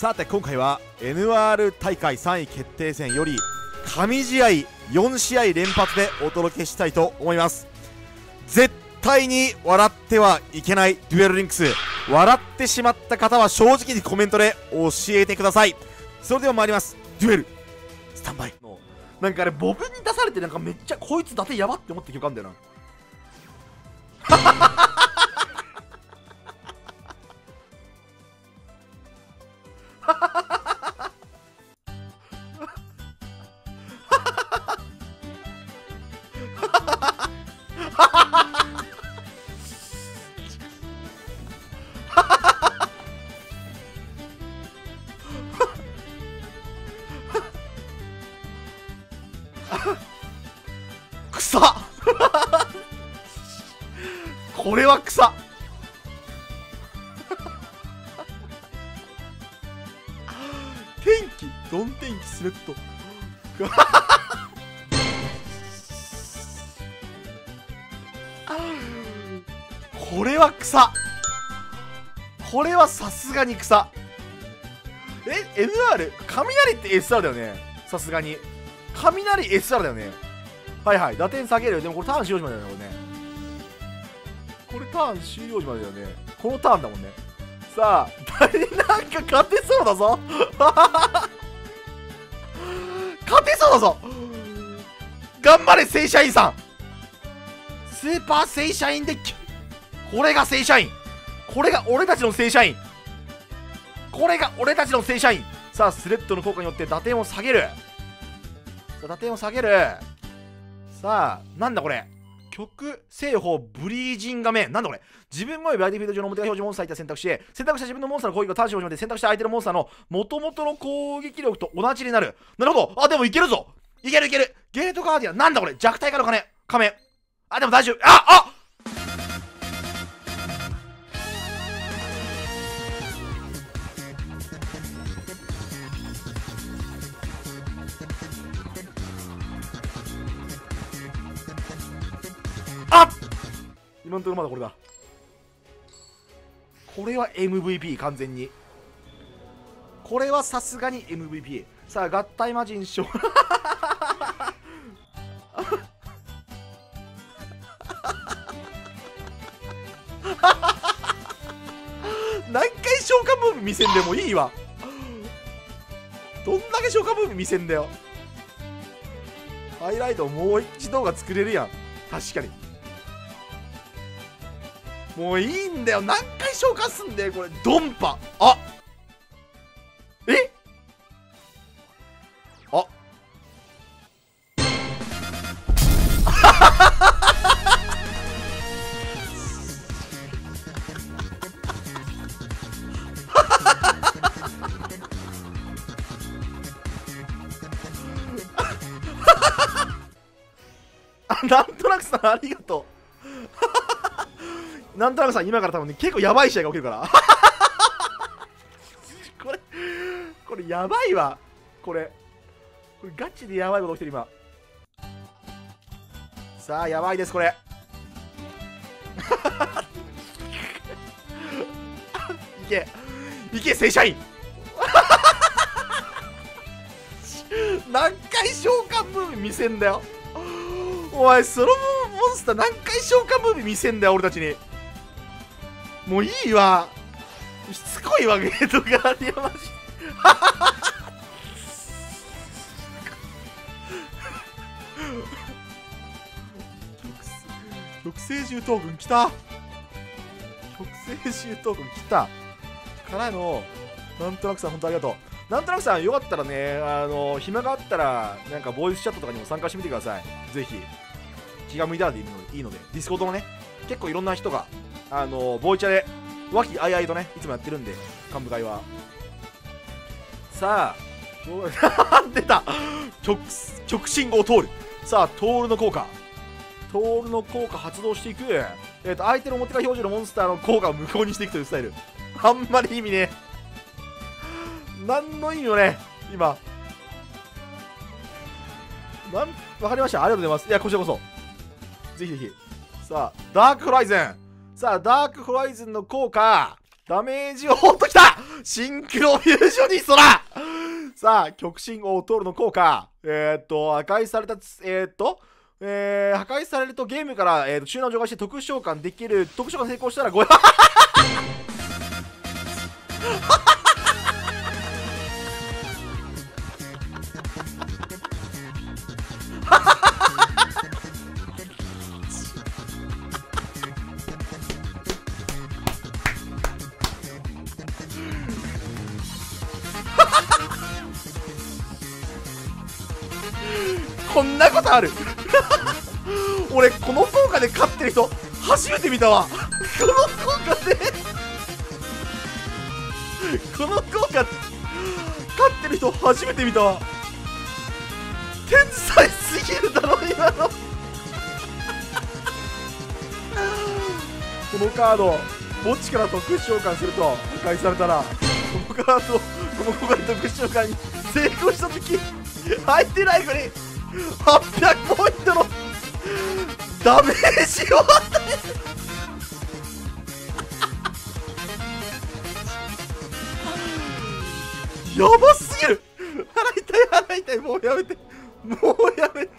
さて今回は NR 大会3位決定戦より神試合4試合連発でお届けしたいと思います。絶対に笑ってはいけないデュエルリンクス、笑ってしまった方は正直にコメントで教えてください。それでは参ります。デュエルスタンバイ。なんかあれボブに出されてなんかめっちゃこいつ伊達やばって思って曲あんだよな。草これは草天気どん天気スレッドこれは草、これはさすがに草。え NR 雷って SR だよね。さすがに雷 SR だよね。はいはい、打点下げる。でもこれターン終了時までだよね、これね。これターン終了時までだよね。このターンだもんね。さあ、誰なんか勝てそうだぞ勝てそうだぞ。頑張れ、正社員さん。スーパー正社員で、これが正社員。これが俺たちの正社員。これが俺たちの正社員。さあ、スレッドの効果によって打点を下げる。打点を下げる。さあ、なんだこれ。曲、製法、ブリージン画面。なんだこれ。自分もよりバイディフィールド上の表が表示モンスターに選択して、選択した自分のモンスターの攻撃がターン終了時まで選択した相手のモンスターの元々の攻撃力と同じになる。なるほど。あ、でもいけるぞ。いけるいける。ゲートガーディアン。なんだこれ。弱体化の仮面。あ、でも大丈夫。あ今のところまだこれだ。これは MVP、 完全にこれはさすがに MVP。 さあ、合体魔人賞何回召喚ムーブ見せんでもいいわ。どんだけ召喚ムーブ見せんだよ。ハイライトもう一動画作れるやん。確かにもういいんだよ。何回消化すんだよこれ。ドンパ。あえあなんとなくさん、ありがとう。なんとなくさん、今から多分ね、結構やばい試合が起きるからこれやばいわ。これガチでやばいこと起きてる今。さあ、やばいですこれいけいけ正社員何回召喚ムービー見せんだよお前。そのモンスター何回召喚ムービー見せんだよ俺たちに。もういいわ、しつこいわ。ゲートガーディアンマジ極性獣闘軍来た。極性獣闘軍来たからの、なんとなくさん本当ありがとう。なんとなくさんよかったらね、暇があったらなんかボイスチャットとかにも参加してみてください。ぜひ気が向いたらでいいので、ディスコードもね、結構いろんな人がボイチャで和気あいあいとね、いつもやってるんで、幹部会は。さあ、出た極信号通る。さあ、通るの効果。通るの効果発動していく。相手の表側表示のモンスターの効果を無効にしていくというスタイル。あんまり意味ねえ。なんの意味もね、今。わかりました。ありがとうございます。いや、こちらこそ。ぜひぜひ。さあ、ダークホライズン。さあ、ダークホライズンの効果、ダメージをほっときたシンクロフュージョニストだ。さあ、極真王トールの効果。破壊されるとゲームから、チューナーを除外して特殊召喚できる。特殊召喚成功したら5。こんなことある俺この効果で勝ってる人初めて見たわこの効果でこの効果勝ってる人初めて見たわ。天才すぎるだろ今のこのカード墓地から特殊召喚すると破壊されたらこのカードこの効果で特殊召喚に成功した時相手ライフに800ポイントのダメージを与えるやばすぎる。払いたい払いたい、もうやめてもうやめて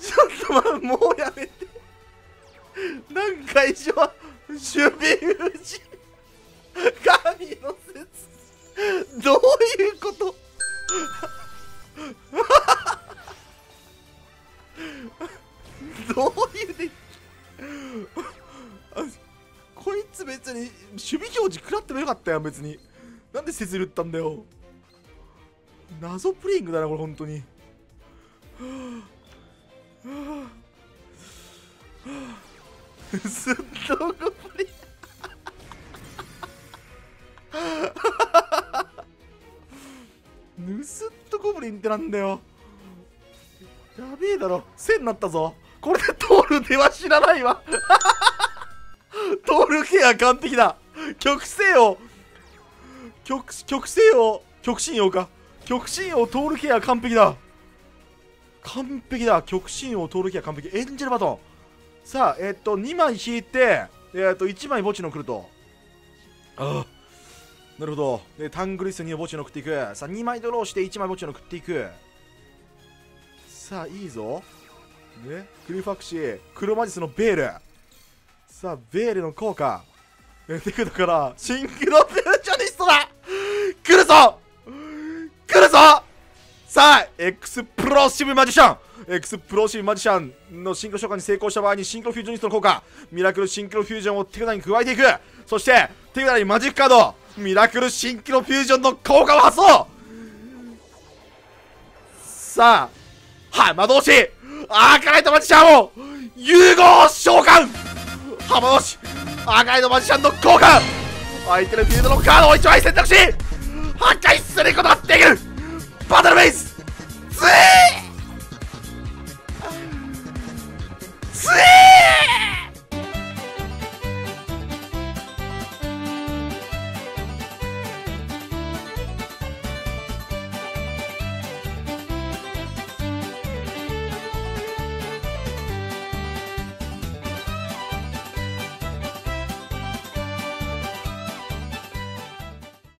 ちょっと待って、もうやめて何回以上守備無事神の説どういうことどういうでこいつ別に守備表示食らってもよかったやん。別になんでせずるったんだよ。謎プレイングだなこれ本当に。すっとこプレイってなんだよ。やべえだろ。1000になったぞ。これでトールでは知らないわトールケア完璧だ。極性を極真王か。極真王トールケア完璧だ。完璧だ。極真王トールケア完璧。エンジェルバトン。さあ2枚引いて1枚墓地の来ると。ああなるほど。で、タングリス2を墓地に送っていく。さあ、2枚ドローして1枚墓地に送っていく。さあ、いいぞ。ね、クリファクシー、黒魔術のベール。さあ、ベールの効果。テクだから、シンクロフュージョニストだ。来るぞ来るぞ。さあ、エクスプローシブマジシャン。エクスプローシブマジシャンのシンクロ召喚に成功した場合にシンクロフュージョニストの効果。ミラクルシンクロフュージョンを手札に加えていく。そして、手札にマジックカード。ミラクルシンクロフュージョンの効果を発動。さあ、はい、魔導士アーカライトマジシャンを融合召喚。浜同士アーカライトマジシャンの効果。相手のフィールドのカードを1枚選択し破壊することができる。バトルベース